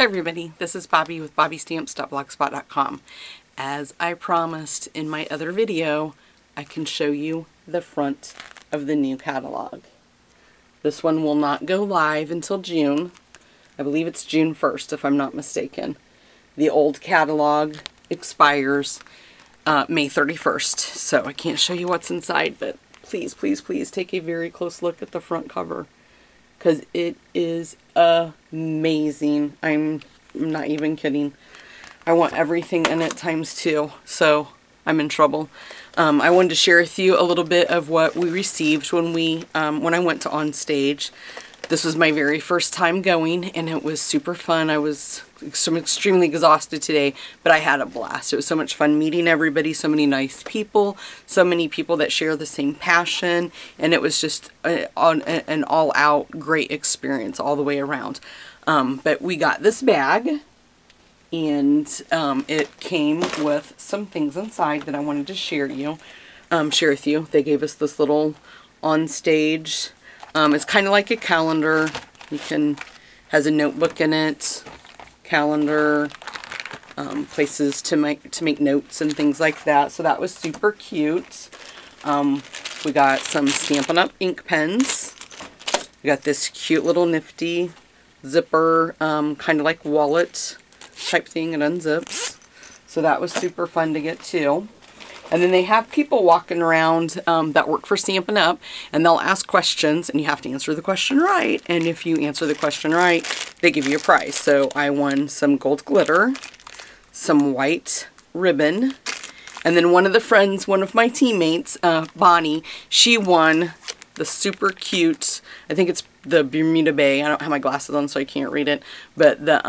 Hi everybody, this is Bobby with bobbystamps.blogspot.com. As I promised in my other video, I can show you the front of the new catalog. This one will not go live until June. I believe it's June 1st if I'm not mistaken. The old catalog expires May 31st, so I can't show you what's inside, but please, please, please take a very close look at the front cover, because it is amazing. I'm not even kidding. I want everything in it ×2, so I'm in trouble. I wanted to share with you a little bit of what we received when I went to On Stage. This was my very first time going, and it was super fun. I was extremely exhausted today, but I had a blast. It was so much fun meeting everybody, so many nice people, so many people that share the same passion, and it was just an all-out great experience all the way around. But we got this bag, and it came with some things inside that I wanted to share with you. They gave us this little On Stage. It's kind of like a calendar. Has a notebook in it, calendar, places to make notes and things like that. So that was super cute. We got some Stampin' Up! Ink pens. We got this cute little nifty zipper, kind of like wallet type thing. It unzips. So that was super fun to get too. And then they have people walking around that work for Stampin' Up! And they'll ask questions, and you have to answer the question right. And if you answer the question right, they give you a prize. So I won some gold glitter, some white ribbon, and then one of my teammates, Bonnie, she won the super cute, I think it's the Bermuda Bay. I don't have my glasses on, so I can't read it, but the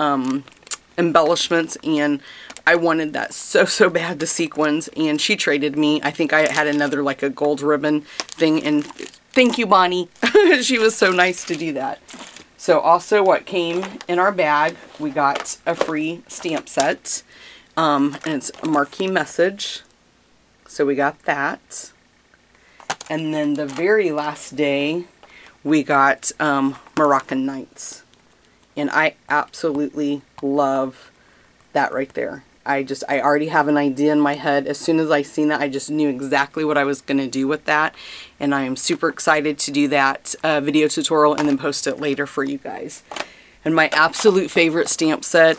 embellishments, and I wanted that so bad, the sequins, and she traded me. I think I had another like a gold ribbon thing, and thank you, Bonnie. She was so nice to do that. So also what came in our bag, we got a free stamp set, and it's a marquee message. So we got that. And then the very last day, we got Moroccan Nights. And I absolutely love that right there. I already have an idea in my head. As soon as I seen that, I just knew exactly what I was going to do with that. And I am super excited to do that video tutorial and then post it later for you guys. And my absolute favorite stamp set,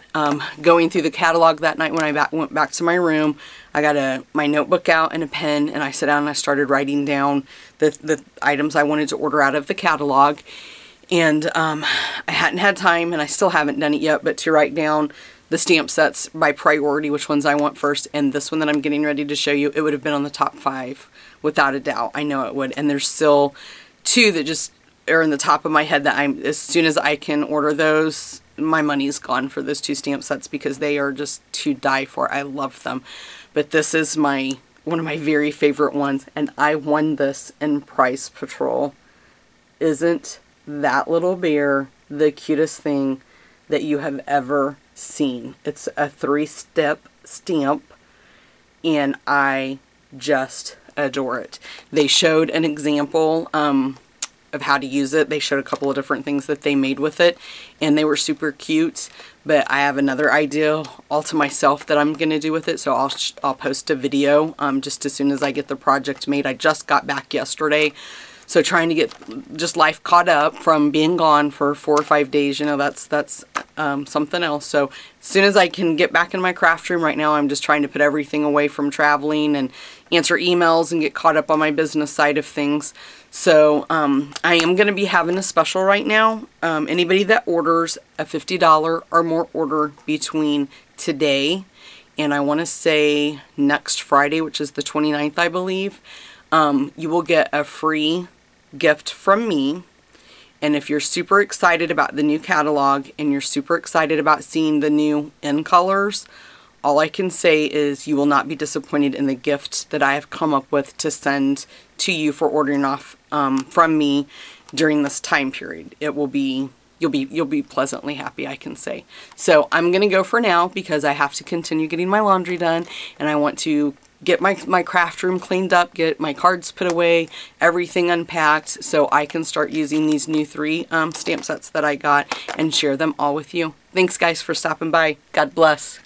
going through the catalog that night when I went back to my room, I got my notebook out and a pen, and I sat down and I started writing down the items I wanted to order out of the catalog. And I hadn't had time, and I still haven't done it yet, but to write down the stamp sets by priority, which ones I want first, and this one that I'm getting ready to show you, it would have been on the top 5 without a doubt. I know it would. And there's still 2 that just are in the top of my head that as soon as I can order those, my money's gone for those 2 stamp sets because they are just to die for. I love them. But this is one of my very favorite ones, and I won this in Price Patrol. Isn't that little bear the cutest thing that you have ever seen? It's a 3-step stamp, and I just adore it. They showed an example of how to use it. They showed a couple of different things that they made with it, and they were super cute, but I have another idea all to myself that I'm going to do with it, so I'll post a video just as soon as I get the project made. I just got back yesterday. So trying to get just life caught up from being gone for 4 or 5 days, you know, that's something else. So as soon as I can get back in my craft room, right now I'm just trying to put everything away from traveling and answer emails and get caught up on my business side of things. So I am going to be having a special right now. Anybody that orders a $50 or more order between today and I want to say next Friday, which is the 29th, I believe, you will get a free gift from me. And if you're super excited about the new catalog and you're super excited about seeing the new end colors, all I can say is you will not be disappointed in the gift that I have come up with to send to you for ordering off from me during this time period. It will be you'll be pleasantly happy, I can say. So I'm gonna go for now because I have to continue getting my laundry done, and I want to get my craft room cleaned up, get my cards put away, everything unpacked, so I can start using these new three stamp sets that I got and share them all with you. Thanks guys for stopping by. God bless.